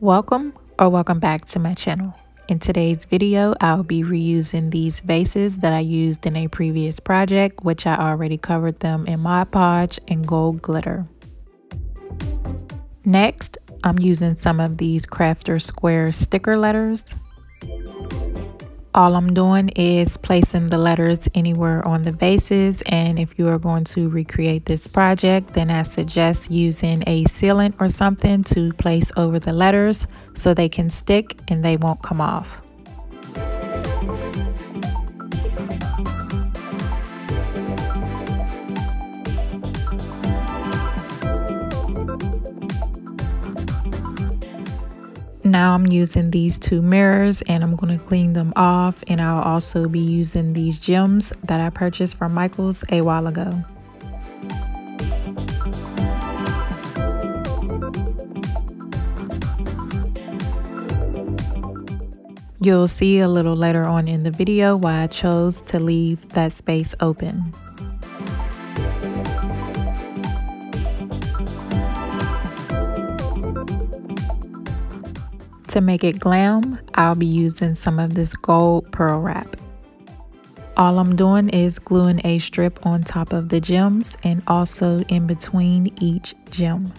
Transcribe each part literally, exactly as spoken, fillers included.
Welcome or welcome back to my channel. In today's video, I'll be reusing these vases that I used in a previous project, which I already covered them in Mod Podge and gold glitter. Next, I'm using some of these Crafter's Square sticker letters. All I'm doing is placing the letters anywhere on the vases, and if you are going to recreate this project, then I suggest using a sealant or something to place over the letters so they can stick and they won't come off. Now I'm using these two mirrors and I'm going to clean them off, and I'll also be using these gems that I purchased from Michaels a while ago. You'll see a little later on in the video why I chose to leave that space open. To make it glam, I'll be using some of this gold pearl wrap. All I'm doing is gluing a strip on top of the gems and also in between each gem.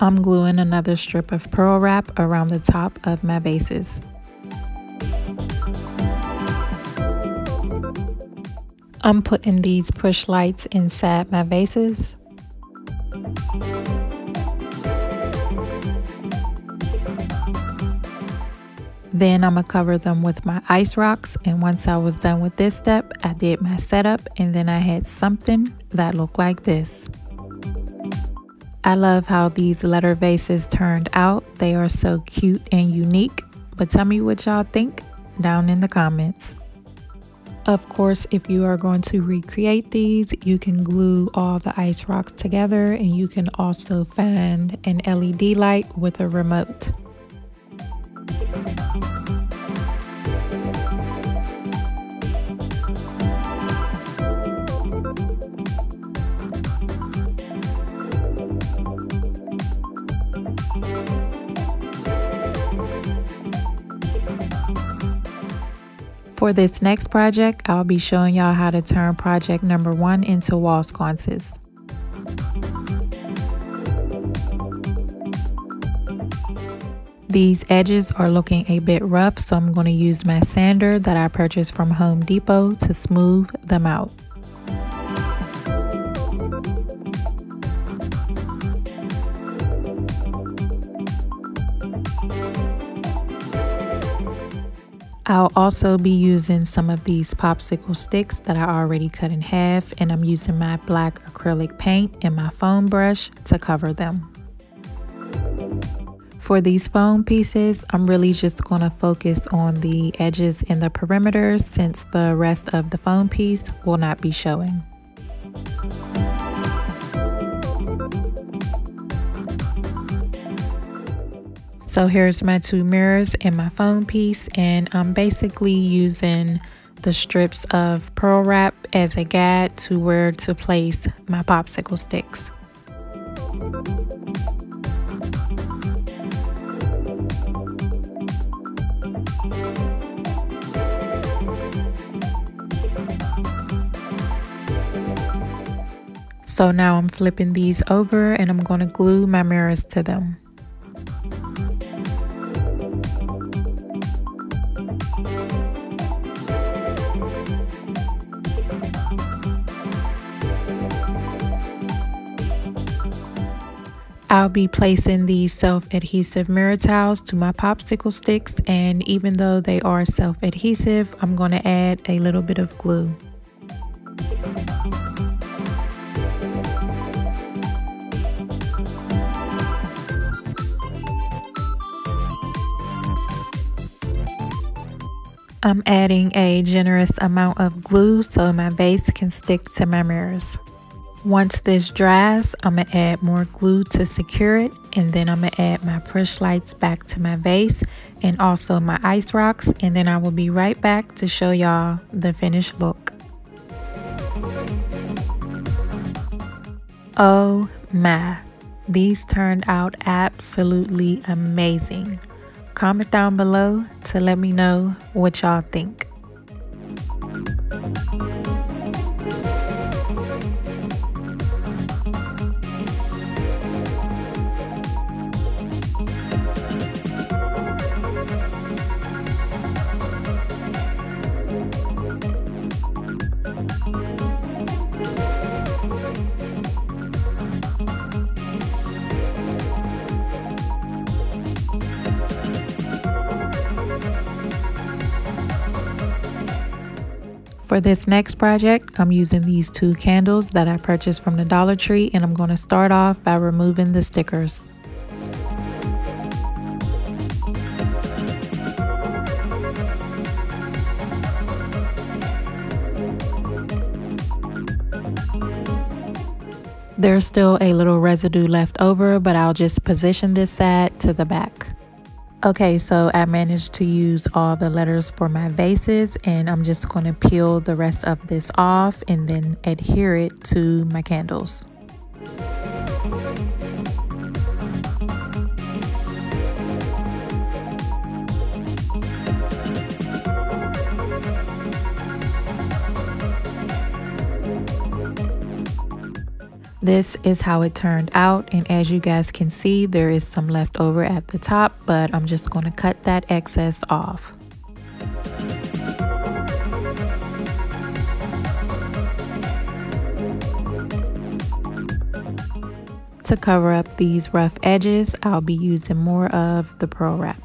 I'm gluing another strip of pearl wrap around the top of my vases. I'm putting these push lights inside my vases. Then I'm gonna cover them with my ice rocks, and once I was done with this step, I did my setup, and then I had something that looked like this. I love how these letter vases turned out. They are so cute and unique, but tell me what y'all think down in the comments. Of course, if you are going to recreate these, you can glue all the ice rocks together, and you can also find an L E D light with a remote. For this next project, I'll be showing y'all how to turn project number one into wall sconces. These edges are looking a bit rough, so I'm going to use my sander that I purchased from Home Depot to smooth them out. I'll also be using some of these popsicle sticks that I already cut in half, and I'm using my black acrylic paint and my foam brush to cover them. For these foam pieces, I'm really just going to focus on the edges and the perimeter since the rest of the foam piece will not be showing. So here's my two mirrors and my foam piece, and I'm basically using the strips of pearl wrap as a guide to where to place my popsicle sticks. So now I'm flipping these over and I'm going to glue my mirrors to them. I'll be placing these self-adhesive mirror tiles to my popsicle sticks, and even though they are self-adhesive, I'm going to add a little bit of glue. I'm adding a generous amount of glue so my vase can stick to my mirrors. Once this dries, I'm gonna add more glue to secure it, and then I'm gonna add my push lights back to my vase and also my ice rocks, and then I will be right back to show y'all the finished look. Oh my, these turned out absolutely amazing. Comment down below to let me know what y'all think. For this next project, I'm using these two candles that I purchased from the Dollar Tree, and I'm going to start off by removing the stickers. There's still a little residue left over, but I'll just position this side to the back. Okay, so I managed to use all the letters for my vases, and I'm just going to peel the rest of this off and then adhere it to my candles. This is how it turned out, and as you guys can see, there is some left over at the top, but I'm just going to cut that excess off. To cover up these rough edges, I'll be using more of the pearl wrap.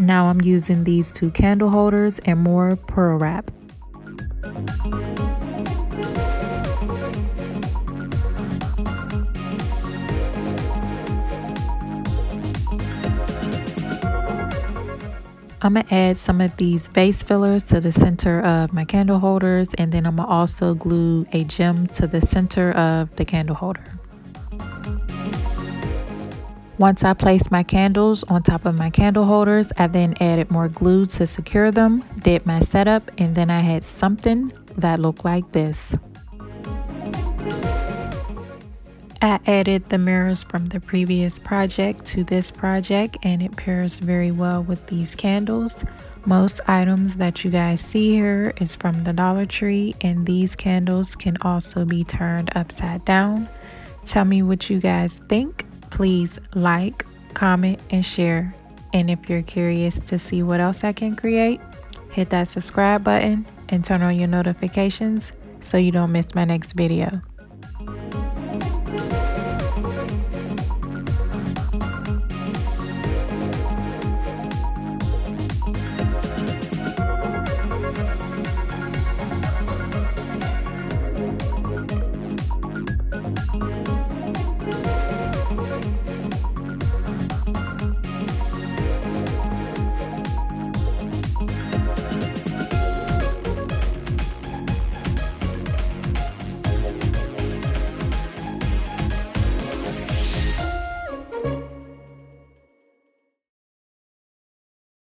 Now I'm using these two candle holders and more pearl wrap. I'm going to add some of these vase fillers to the center of my candle holders, and then I'm going to also glue a gem to the center of the candle holder. Once I placed my candles on top of my candle holders, I then added more glue to secure them, did my setup, and then I had something that looked like this. I added the mirrors from the previous project to this project, and it pairs very well with these candles. Most items that you guys see here is from the Dollar Tree, and these candles can also be turned upside down. Tell me what you guys think. Please like, comment, and share. And if you're curious to see what else I can create, hit that subscribe button and turn on your notifications so you don't miss my next video.